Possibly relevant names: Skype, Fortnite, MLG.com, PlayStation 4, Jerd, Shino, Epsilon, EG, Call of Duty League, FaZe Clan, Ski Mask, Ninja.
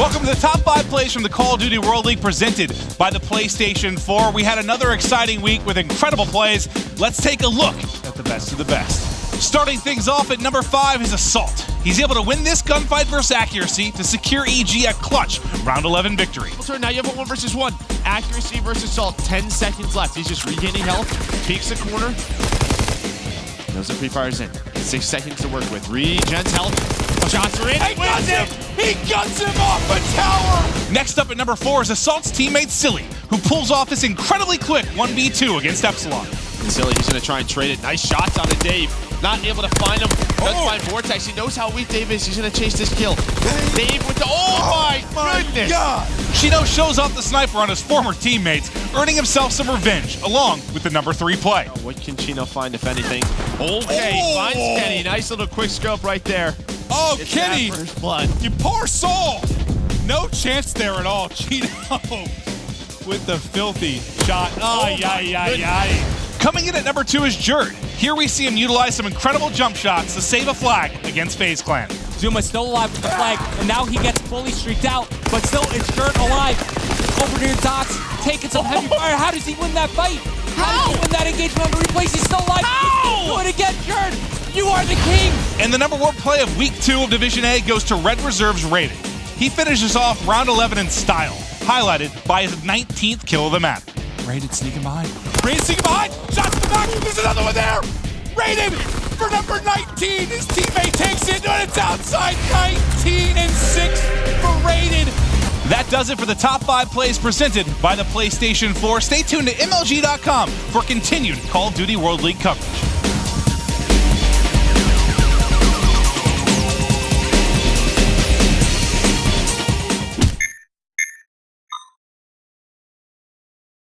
Welcome to the top 5 plays from the Call of Duty World League presented by the PlayStation 4. We had another exciting week with incredible plays. Let's take a look at the best of the best. Starting things off at number 5 is Assault. He's able to win this gunfight versus Accuracy to secure EG a clutch round 11 victory. Now you have a 1v1. Accuracy versus Assault, 10 seconds left. He's just regaining health, peeks the corner. Knows the pre-fires in. 6 seconds to work with. Regens health. Shots are in. He wins it! He guts him off a tower! Next up at number 4 is Assault's teammate Silly, who pulls off this incredibly quick 1v2 against Epsilon. And Silly, he's going to try and trade it. Nice shots on the Dave. Not able to find him. Does find Vortex. He knows how weak Dave is. He's going to chase this kill. Dave with the... Oh my goodness! God. Shino shows off the sniper on his former teammates, earning himself some revenge, along with the number 3 play. What can Shino find, if anything? Okay, finds Kenny. Nice little quick scope right there. Oh, it's Kenny! First blood. You poor soul! No chance there at all, Chino. With the filthy shot. Coming in at number 2 is Jerd. Here we see him utilize some incredible jump shots to save a flag against FaZe Clan. Zuma's still alive with the flag, and now he gets fully streaked out, but still is Jerd alive. Over near Dots, taking some heavy fire. How does he win that fight? How does he win that engagement on the replays? He's still alive. He's doing it again, Jerd! You are the king! And the number 1 play of Week 2 of Division A goes to Red Reserve's Raven. He finishes off round 11 in style, highlighted by his 19th kill of the map. Raven sneaking behind. Raven sneaking behind! Shots to the back! There's another one there! Raven for number 19! His teammate takes it, and it's outside. 19 and 6 for Raven. That does it for the top 5 plays presented by the PlayStation 4. Stay tuned to MLG.com for continued Call of Duty World League coverage.